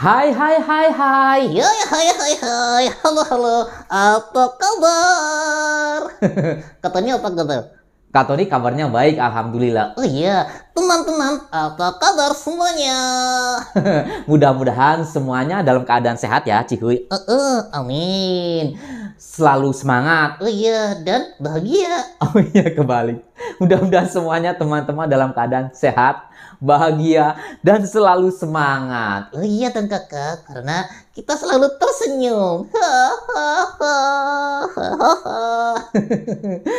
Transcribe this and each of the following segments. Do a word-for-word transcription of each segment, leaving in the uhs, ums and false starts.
Hai hai hai hai. Hai hai hai hai. Halo halo. Apa kabar? Kak Tony apa kabar? Kak Tony kabarnya baik, alhamdulillah. Oh iya, teman-teman apa kabar semuanya? Mudah-mudahan semuanya dalam keadaan sehat ya, Cihuy. Uh, uh, amin. Selalu semangat. Oh iya, dan bahagia. Oh iya, kebalik. Mudah-mudahan semuanya teman-teman dalam keadaan sehat, bahagia, dan selalu semangat. Oh iya, dan kakak, karena kita selalu tersenyum.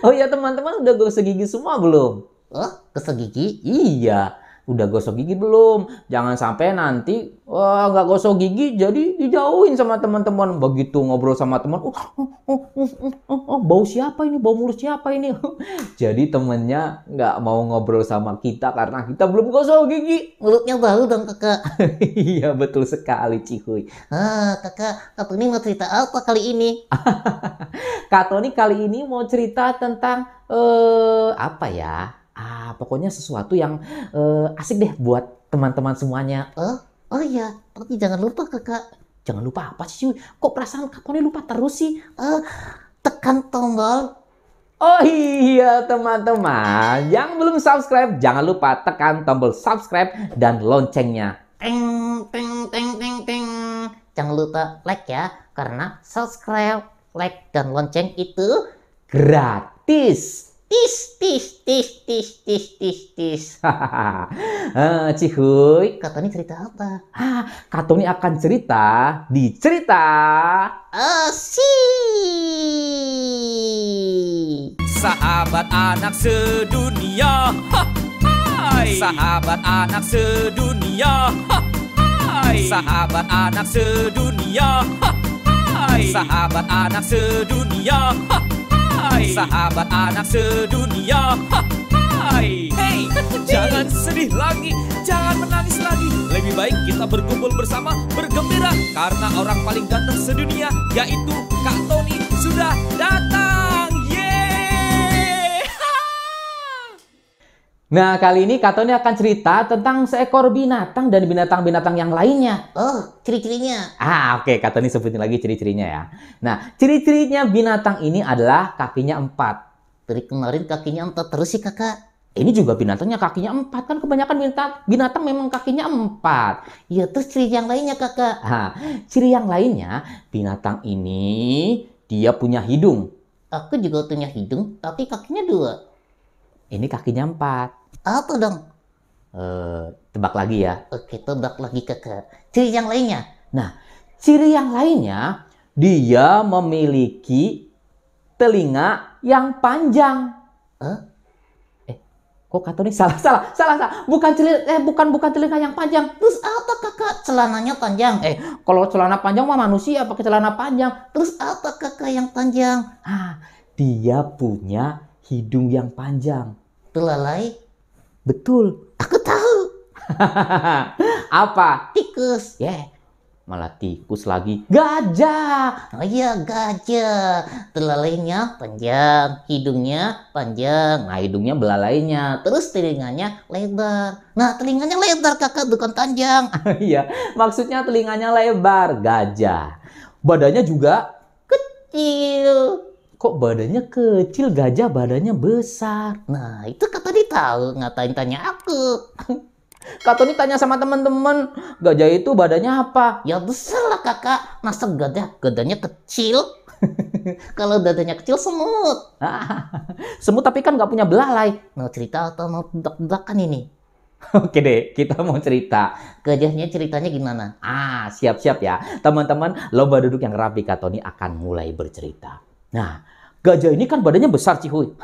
Oh iya, teman-teman udah gosok gigi semua belum? Oh, gosok gigi? Iya, udah gosok gigi belum? Jangan sampai nanti wah, nggak gosok gigi jadi dijauhin sama teman-teman. Begitu ngobrol sama teman, oh, oh, oh, oh, oh, oh, bau siapa ini, bau mulut siapa ini. Jadi temennya nggak mau ngobrol sama kita karena kita belum gosok gigi. Mulutnya bau dong kakak. Iya betul sekali Cihuy. Ah, kakak, Kak Tony mau cerita apa kali ini? Kak Tony kali ini mau cerita tentang eh, apa ya? Ah, pokoknya sesuatu yang eh, asik deh buat teman-teman semuanya. Eh? Oh iya, tapi jangan lupa kakak. Jangan lupa apa sih? Kok perasaan Kak Tony lupa terus sih? Uh, tekan tombol. Oh iya teman-teman, yang belum subscribe jangan lupa tekan tombol subscribe dan loncengnya. Teng, teng, teng, teng, teng. Jangan lupa like ya, karena subscribe, like, dan lonceng itu gratis. Tis, tis, tis, tis, tis, tis, tis. uh, Cihuy, Kak Tony cerita apa? Ah, Kak Tony akan cerita di cerita Asik. Sahabat anak sedunia, ha, hai. Sahabat anak sedunia, ha, hai. Sahabat anak sedunia, ha, hai. Sahabat anak sedunia, ha, hai. Sahabat anak sedunia, ha, hai. Hey, jangan sedih lagi, jangan menangis lagi. Lebih baik kita berkumpul bersama, bergembira, karena orang paling ganteng sedunia yaitu Kak Tony sudah datang. Yeay. Nah, kali ini Kak Tony akan cerita tentang seekor binatang dan binatang-binatang yang lainnya. Oh, ciri-cirinya. Ah, oke, okay. Kak Tony sebutin lagi ciri-cirinya ya. Nah, ciri-cirinya binatang ini adalah kakinya empat. Dari kemarin kakinya empat terus sih kakak. Ini juga binatangnya kakinya empat, kan kebanyakan binatang, binatang memang kakinya empat. Ya terus ciri yang lainnya kakak. Nah, ciri yang lainnya, binatang ini dia punya hidung. Aku juga punya hidung, tapi kakinya dua. Ini kakinya empat. Apa dong? Eh, tebak lagi ya. Oke, tebak lagi kakak. Ciri yang lainnya? Nah, ciri yang lainnya, dia memiliki telinga yang panjang. Huh? Eh, kok Kak Tony salah, salah, salah, salah. Bukan celi, eh bukan bukan telinga yang panjang. Terus apa kakak? Celananya panjang. Eh, kalau celana panjang mah manusia pakai celana panjang. Terus apa kakak yang panjang? Ah, dia punya hidung yang panjang. Telalai? Betul. Aku tahu. Apa? Tikus. Yeah. Malah tikus lagi. Gajah. Oh iya, gajah. Telalainya panjang, hidungnya panjang. Nah, hidungnya belalainya. Terus telinganya lebar. Nah, telinganya lebar kakak, bukan panjang. Iya, maksudnya telinganya lebar. Gajah. Badannya juga kecil. Kok badannya kecil, gajah badannya besar. Nah, itu Kak Tony tahu, ngatain tanya aku. Kak Tony tanya sama teman-teman, gajah itu badannya apa? Ya besar lah kakak, masa gajah badannya kecil? Kalau dadanya kecil semut. Semut tapi kan nggak punya belalai. Mau cerita atau mau tebak-tebakan ini? Oke deh, kita mau cerita. Gajahnya ceritanya gimana? Ah, siap-siap ya. Teman-teman, lomba duduk yang rapi, Kak Tony akan mulai bercerita. Nah, gajah ini kan badannya besar Cihuy.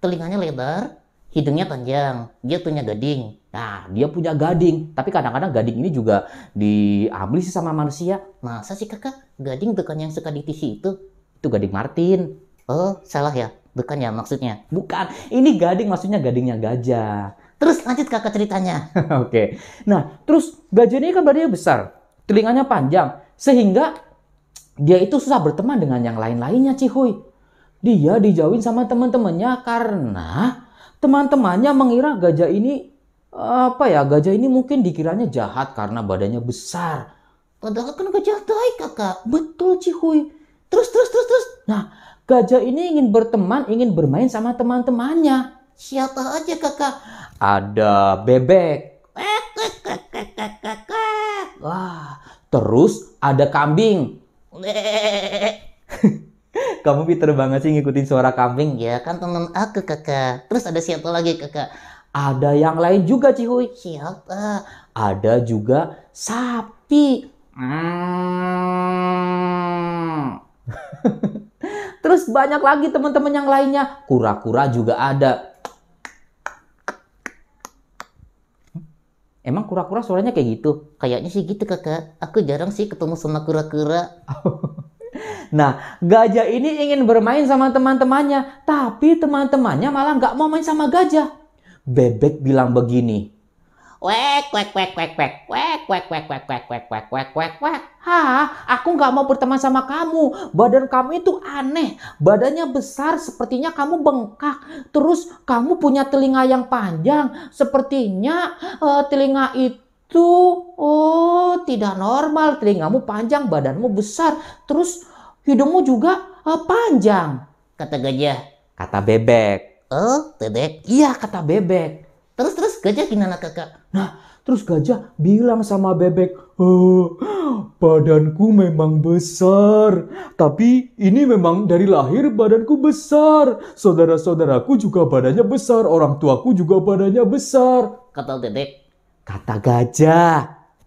Telinganya lebar, hidungnya panjang, dia punya gading. Nah, dia punya gading. Tapi kadang-kadang gading ini juga diambil sih sama manusia. Masa sih kakak? Gading bukan yang suka di T V itu? Itu gading Martin. Oh, salah ya? Bukan ya maksudnya? Bukan. Ini gading maksudnya gadingnya gajah. Terus lanjut kakak ceritanya. Oke. Nah, terus gajah ini kan badannya besar. Telinganya panjang. Sehingga dia itu susah berteman dengan yang lain-lainnya Cihuy. Dia dijauhin sama teman-temannya karena teman-temannya mengira gajah ini apa ya, gajah ini mungkin dikiranya jahat karena badannya besar. Padahal kan gajah baik, kakak. Betul, Cihuy. Terus, terus, terus, terus. Nah, gajah ini ingin berteman, ingin bermain sama teman-temannya. Siapa aja, kakak? Ada bebek. Wah, terus ada kambing. Kamu pinter banget sih ngikutin suara kambing. Ya kan temen aku, kakak. Terus ada siapa lagi, kakak? Ada yang lain juga, Cihuy. Siapa? Ada juga sapi. Hmm. Terus banyak lagi teman-teman yang lainnya. Kura-kura juga ada. Emang kura-kura suaranya kayak gitu? Kayaknya sih gitu, kakak. Aku jarang sih ketemu sama kura-kura. Nah, gajah ini ingin bermain sama teman-temannya. Tapi teman-temannya malah nggak mau main sama gajah. Bebek bilang begini. Wek wek wek wek wek wek wek wek wek wek wek wek wek wek wek. Hah, aku nggak mau berteman sama kamu. Badan kamu itu aneh. Badannya besar, sepertinya kamu bengkak. Terus kamu punya telinga yang panjang. Sepertinya uh, telinga itu oh tidak normal. Telingamu panjang, badanmu besar. Terus hidungmu juga uh, panjang. Kata gajah. Kata bebek. Oh, bebek. Iya, kata bebek. Terus terus gajah gimana, kakak? Nah, terus gajah bilang sama bebek, oh, badanku memang besar, tapi ini memang dari lahir badanku besar. Saudara-saudaraku juga badannya besar, orang tuaku juga badannya besar. Kata bebek. Kata gajah.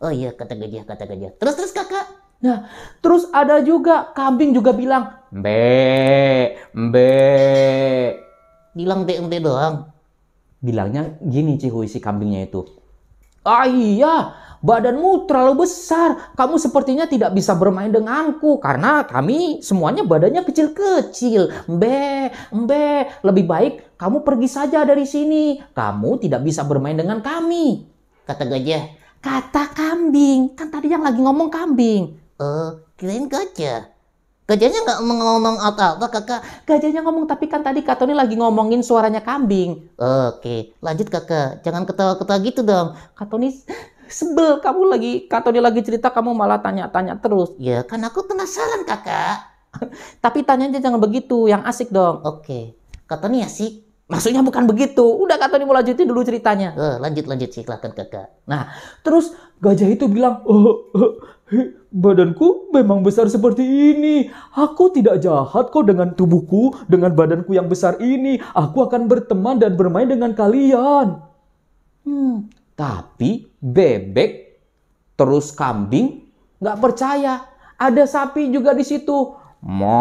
Oh iya, kata gajah, kata gajah. Terus terus kakak. Nah, terus ada juga kambing juga bilang, mbe, mbe. Bilang mbe mbe doang. Bilangnya gini, Cihuy, si kambingnya itu. Ah iya, badanmu terlalu besar. Kamu sepertinya tidak bisa bermain denganku. Karena kami semuanya badannya kecil-kecil. Mbe, mbe, lebih baik kamu pergi saja dari sini. Kamu tidak bisa bermain dengan kami. Kata gajah. Kata kambing. Kan tadi yang lagi ngomong kambing. Eh, kirain gajah. Gajahnya nggak ngomong apa-apa, kakak. Gajahnya ngomong, tapi kan tadi Kak Tony lagi ngomongin suaranya kambing. Oke, lanjut, kakak. Jangan ketawa-ketawa gitu dong. Kak Tony sebel, kamu lagi, Kak Tony lagi cerita, kamu malah tanya-tanya terus. Ya, kan aku penasaran, kakak. Tapi tanyanya jangan begitu, yang asik dong. Oke, Kak Tony asik. Maksudnya bukan begitu. Udah, Kak Tony mau lanjutin dulu ceritanya. Eh, lanjut, lanjut, silakan, kakak. Nah, terus gajah itu bilang, oh, oh. Badanku memang besar seperti ini. Aku tidak jahat kok dengan tubuhku, dengan badanku yang besar ini. Aku akan berteman dan bermain dengan kalian. Hmm, tapi bebek terus kambing nggak percaya. Ada sapi juga di situ. Mo.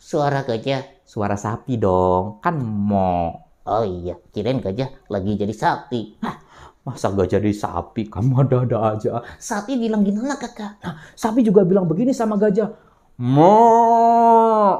Suara gajah. Suara sapi dong. Kan mo. Oh iya, kirain gajah lagi jadi sapi. Hah. Masa gak jadi sapi? Kamu ada-ada aja. Sapi bilang gimana, kakak? Nah, sapi juga bilang begini sama gajah. Mo,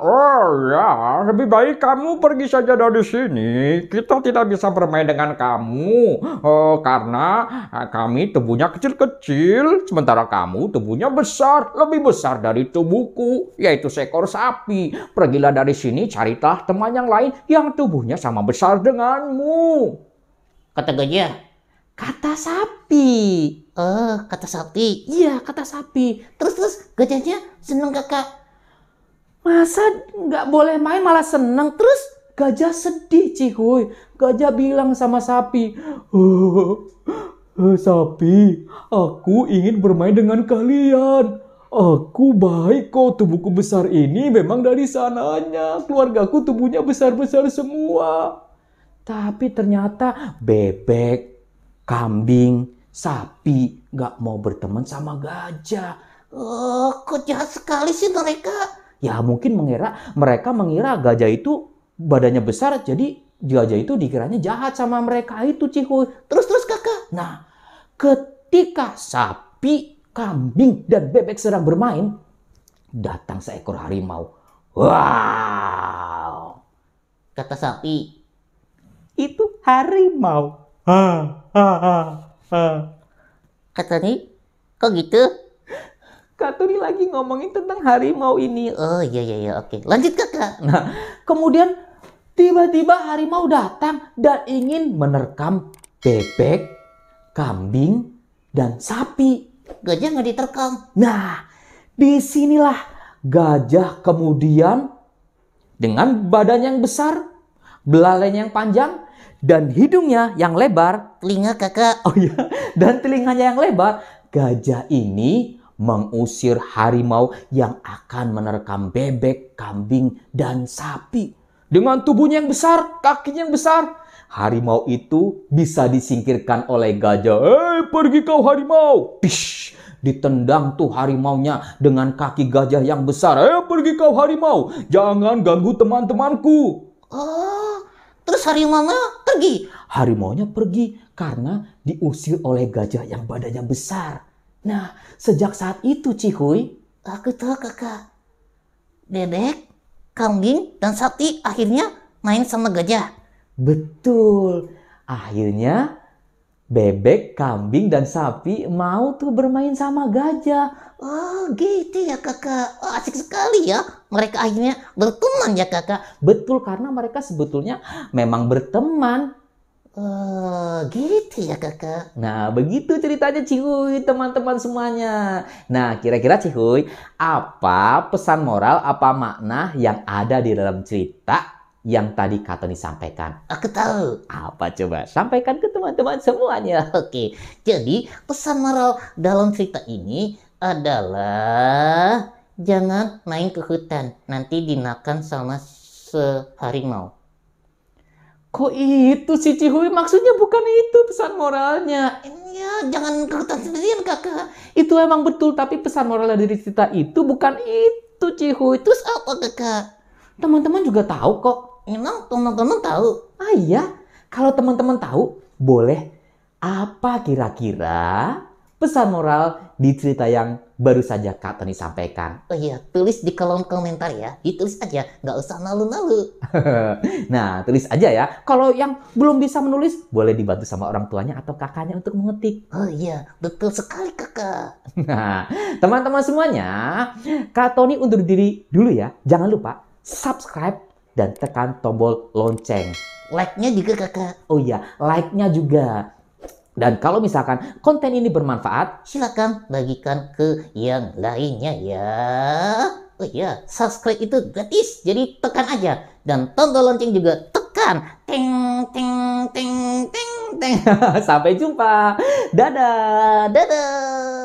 oh ya, lebih baik kamu pergi saja dari sini. Kita tidak bisa bermain dengan kamu. Oh, karena kami tubuhnya kecil-kecil. Sementara kamu tubuhnya besar. Lebih besar dari tubuhku. Yaitu seekor sapi. Pergilah dari sini, carilah teman yang lain yang tubuhnya sama besar denganmu. Kata gajah. Kata sapi. Oh, kata sapi. Iya, kata sapi. Terus-terus gajahnya seneng, kakak. Masa nggak boleh main malah seneng? Terus gajah sedih, Cihuy. Gajah bilang sama sapi. Oh, oh, sapi, aku ingin bermain dengan kalian. Aku baik kok, tubuhku besar ini memang dari sananya. Keluargaku tubuhnya besar-besar semua. Tapi ternyata bebek, kambing, sapi gak mau berteman sama gajah. Oh, kok jahat sekali sih mereka? Ya mungkin mengira, mereka mengira gajah itu badannya besar. Jadi gajah itu dikiranya jahat sama mereka itu, Cihuy. Terus-terus kakak. Nah, ketika sapi, kambing, dan bebek sedang bermain, datang seekor harimau. Wow. Kata sapi. Itu harimau. Hah. Kak Tony, kok gitu? Kak Tony lagi ngomongin tentang harimau ini. Oh iya iya iya, oke. Lanjut, kakak. Nah, kemudian Tiba-tiba harimau datang dan ingin menerkam bebek, kambing, dan sapi. Gajah nggak diterkam. Nah, disinilah gajah kemudian dengan badan yang besar, belalainya yang panjang, dan hidungnya yang lebar. Telinga kakak. Oh iya, dan telinganya yang lebar. Gajah ini mengusir harimau yang akan menerkam bebek, kambing, dan sapi. Dengan tubuhnya yang besar, kakinya yang besar, harimau itu bisa disingkirkan oleh gajah. Hei, pergi kau harimau. Pish, ditendang tuh harimaunya dengan kaki gajah yang besar. Hei, pergi kau harimau. Jangan ganggu teman-temanku. Oh, terus harimaunya pergi? Harimaunya pergi karena diusir oleh gajah yang badannya besar. Nah, sejak saat itu Cihuy. Aku tahu kakak. Bebek, kambing, dan sapi akhirnya main sama gajah. Betul, akhirnya bebek, kambing, dan sapi mau tuh bermain sama gajah. Oh gitu ya kakak, oh, asik sekali ya. Mereka akhirnya berteman ya kakak. Betul, karena mereka sebetulnya memang berteman. Oh gitu ya kakak. Nah begitu ceritanya Cihuy, teman-teman semuanya. Nah kira-kira Cihuy, apa pesan moral, apa makna yang ada di dalam cerita yang tadi Kak Tony sampaikan? Aku tahu. Apa coba? Sampaikan ke teman-teman semuanya. Oke. Jadi pesan moral dalam cerita ini adalah jangan main ke hutan. Nanti dimakan sama seharimau. Kok itu sih Cihuy? Maksudnya bukan itu pesan moralnya. Ya, jangan ke hutan sendirian kakak. Itu emang betul. Tapi pesan moral dari cerita itu bukan itu Cihuy. Terus apa kakak? Teman-teman juga tahu kok. Emang teman-teman tahu? Ah iya, kalau teman-teman tahu, boleh apa kira-kira pesan moral di cerita yang baru saja Kak Tony sampaikan? Oh iya, tulis di kolom komentar ya. Ditulis aja, nggak usah malu-malu. Nah, tulis aja ya. Kalau yang belum bisa menulis, boleh dibantu sama orang tuanya atau kakaknya untuk mengetik. Oh iya, betul sekali kakak. Nah, teman-teman semuanya, Kak Tony undur diri dulu ya. Jangan lupa subscribe dan tekan tombol lonceng. Like-nya juga kakak. Oh iya, like-nya juga. Dan kalau misalkan konten ini bermanfaat, silakan bagikan ke yang lainnya ya. Oh iya, subscribe itu gratis, jadi tekan aja. Dan tombol lonceng juga tekan. Ting, ting, ting, ting, ting. Sampai jumpa. Dadah. Dadah.